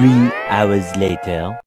3 hours later.